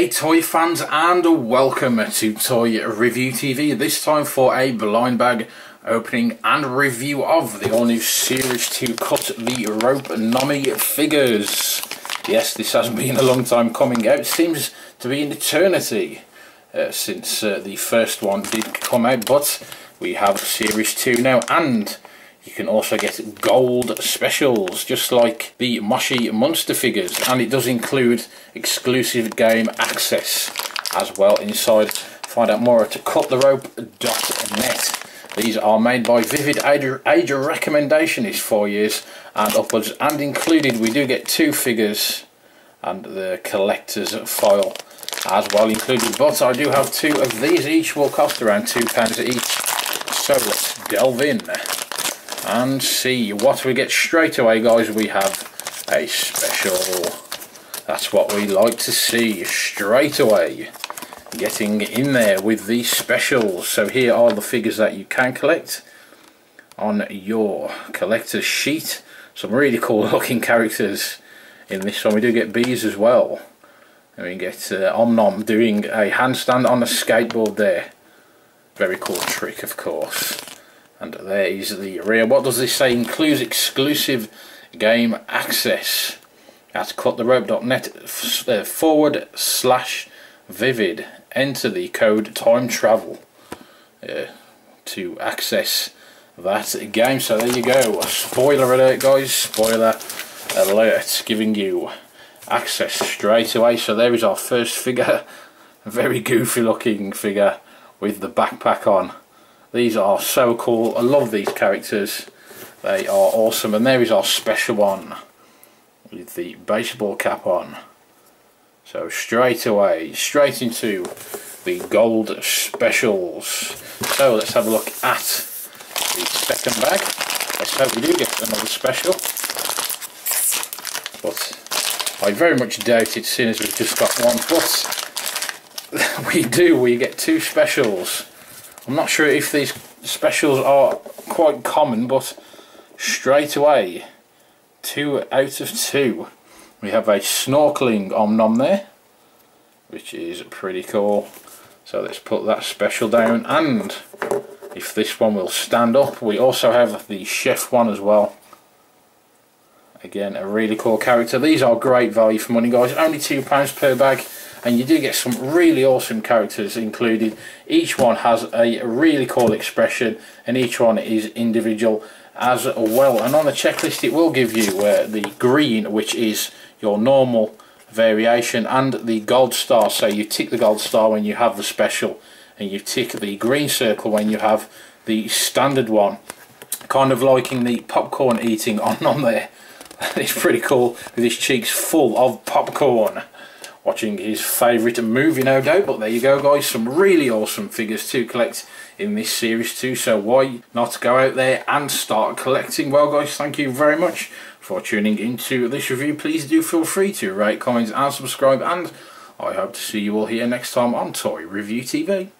Hey toy fans, and welcome to Toy Review TV, this time for a blind bag opening and review of the all new Series 2 Cut the Rope Nommies figures. Yes, this has been a long time coming out, seems to be an eternity since the first one did come out, but we have Series 2 now, and you can also get gold specials, just like the Moshi Monster figures, and it does include exclusive game access as well inside. Find out more at cuttherope.net. These are made by Vivid, age of recommendation is 4 years and upwards, and included we do get two figures and the collector's file as well included, but I do have two of these, each will cost around £2 each, so let's delve in and see what we get straight away, guys. We have a special. That's what we like to see straight away, getting in there with the specials. So here are the figures that you can collect on your collector's sheet. Some really cool looking characters in this one. We do get bees as well, and we get Om Nom doing a handstand on a skateboard there. Very cool trick, of course. And there is the rear. What does this say? Includes exclusive game access. That's cuttherope.net/vivid. Enter the code time travel to access that game. So there you go. Spoiler alert, guys. Spoiler alert. Giving you access straight away. So there is our first figure. A very goofy looking figure with the backpack on. These are so cool. I love these characters. They are awesome. And there is our special one with the baseball cap on. So straight away, straight into the gold specials. So let's have a look at the second bag. Let's hope we do get another special. But I very much doubt it, seeing as we've just got one. But we do. We get two specials. I'm not sure if these specials are quite common, but straight away, 2 out of 2. We have a snorkeling Om Nom there, which is pretty cool. So let's put that special down, and if this one will stand up, we also have the chef one as well. Again, a really cool character. These are great value for money, guys. Only £2 per bag, and you do get some really awesome characters included. Each one has a really cool expression, and each one is individual as well. And on the checklist, it will give you the green, which is your normal variation, and the gold star. So you tick the gold star when you have the special, and you tick the green circle when you have the standard one. Kind of liking the popcorn eating on there. It's pretty cool, with his cheeks full of popcorn, watching his favourite movie, no doubt. But there you go, guys, some really awesome figures to collect in this Series 2, so why not go out there and start collecting? Well, guys, thank you very much for tuning into this review. Please do feel free to rate, comment and subscribe, and I hope to see you all here next time on Toy Review TV.